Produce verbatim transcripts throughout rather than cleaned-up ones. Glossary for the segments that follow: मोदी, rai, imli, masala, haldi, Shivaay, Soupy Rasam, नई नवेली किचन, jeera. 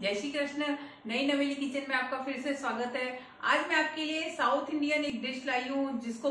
जय श्री कृष्ण। नई नवेली किचन में आपका फिर से स्वागत है। आज मैं आपके लिए साउथ इंडियन एक डिश लाई हूँ जिसको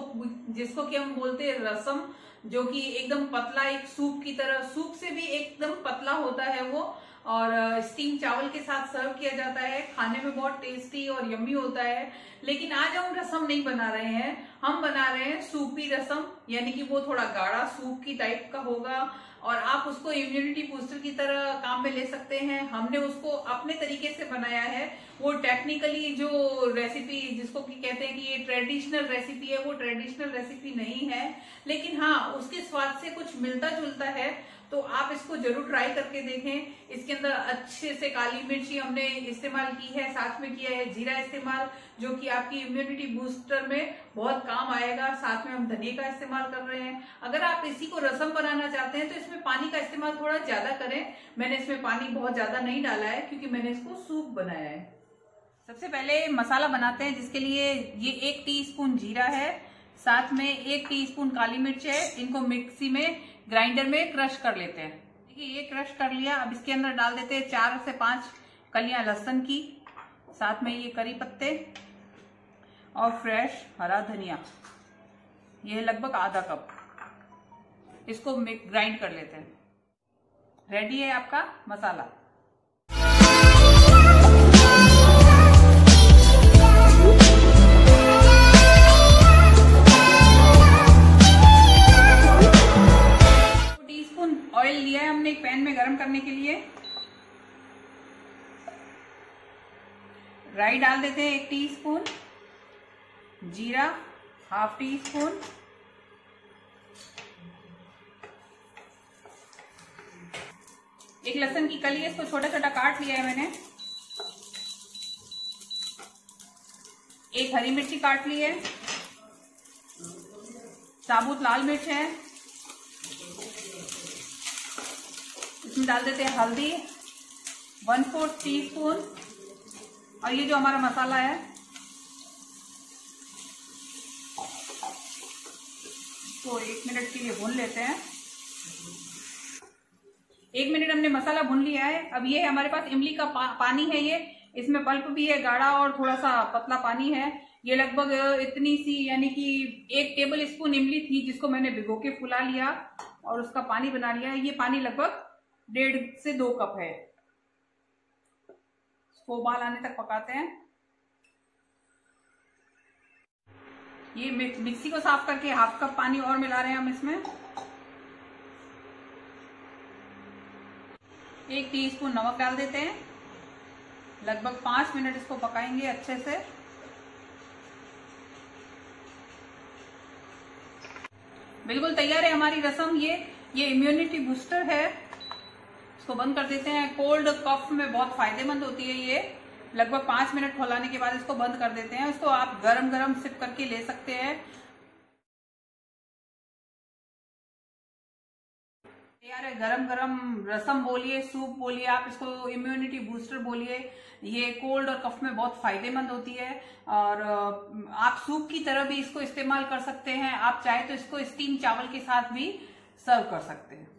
जिसको कि हम बोलते हैं रसम, जो कि एकदम पतला, एक सूप की तरह, सूप से भी एकदम पतला होता है वो, और स्टीम चावल के साथ सर्व किया जाता है। खाने में बहुत टेस्टी और यम्मी होता है। लेकिन आज हम रसम नहीं बना रहे हैं, हम बना रहे हैं सूपी रसम, यानी कि वो थोड़ा गाढ़ा सूप की टाइप का होगा और आप उसको इम्यूनिटी बूस्टर की तरह काम में ले सकते हैं। हमने उसको अपने तरीके से बनाया है। वो टेक्निकली जो रेसिपी, जिसको कि कहते हैं कि ये ट्रेडिशनल रेसिपी है, वो ट्रेडिशनल रेसिपी नहीं है, लेकिन हाँ उसके स्वाद से कुछ मिलता जुलता है। तो आप इसको जरूर ट्राई करके देखें। इसके अंदर अच्छे से काली मिर्ची हमने इस्तेमाल की है, साथ में किया है जीरा इस्तेमाल, जो कि आपकी इम्यूनिटी बूस्टर में बहुत काम आएगा। साथ में हम धनिये का इस्तेमाल कर रहे हैं। अगर आप इसी को रसम बनाना चाहते हैं तो इसमें पानी का इस्तेमाल थोड़ा ज्यादा करें। मैंने इसमें पानी बहुत ज्यादा नहीं डाला है क्योंकि मैंने इसको सूप बनाया है। सबसे पहले मसाला बनाते हैं, जिसके लिए ये एक टीस्पून जीरा है, साथ में एक टीस्पून काली मिर्च है। इनको मिक्सी में, ग्राइंडर में क्रश कर लेते हैं। देखिए ये क्रश कर लिया। अब इसके अंदर डाल देते हैं चार से पांच कलियां लहसुन की, साथ में ये करी पत्ते और फ्रेश हरा धनिया, ये लगभग आधा कप। इसको ग्राइंड कर लेते हैं। रेडी है आपका मसाला। ऑयल लिया है हमने एक पैन में गरम करने के लिए। राई डाल देते हैं एक टीस्पून, जीरा हाफ टी स्पून, एक लहसुन की कली है, इसको छोटा छोटा काट लिया है मैंने। एक हरी मिर्ची काट ली है, साबुत लाल मिर्च है। डाल देते हैं हल्दी वन फोर्थ टी स्पून, और ये जो हमारा मसाला है इसको एक मिनट के लिए भून लेते हैं। एक मिनट हमने मसाला भून लिया है। अब ये है हमारे पास इमली का पा, पानी है। ये इसमें पल्प भी है, गाढ़ा और थोड़ा सा पतला पानी है। ये लगभग इतनी सी, यानी कि एक टेबल स्पून इमली थी जिसको मैंने भिगो के फुला लिया और उसका पानी बना लिया। ये पानी लगभग डेढ़ से दो कप है। इसको उबाल आने तक पकाते हैं। ये मिक्सी को साफ करके हाफ कप पानी और मिला रहे हैं हम इसमें। एक टीस्पून नमक डाल देते हैं। लगभग पांच मिनट इसको पकाएंगे अच्छे से। बिल्कुल तैयार है हमारी रसम। ये ये इम्यूनिटी बूस्टर है। इसको बंद कर देते हैं। कोल्ड कफ में बहुत फायदेमंद होती है ये। लगभग पांच मिनट खौलाने के बाद इसको बंद कर देते हैं। इसको आप गरम गरम सिप करके ले सकते हैं। यार गरम गरम रसम बोलिए, सूप बोलिए, आप इसको इम्यूनिटी बूस्टर बोलिए, ये कोल्ड और कफ में बहुत फायदेमंद होती है। और आप सूप की तरह भी इसको इस्तेमाल कर सकते हैं। आप चाहे तो इसको स्टीम चावल के साथ भी सर्व कर सकते हैं।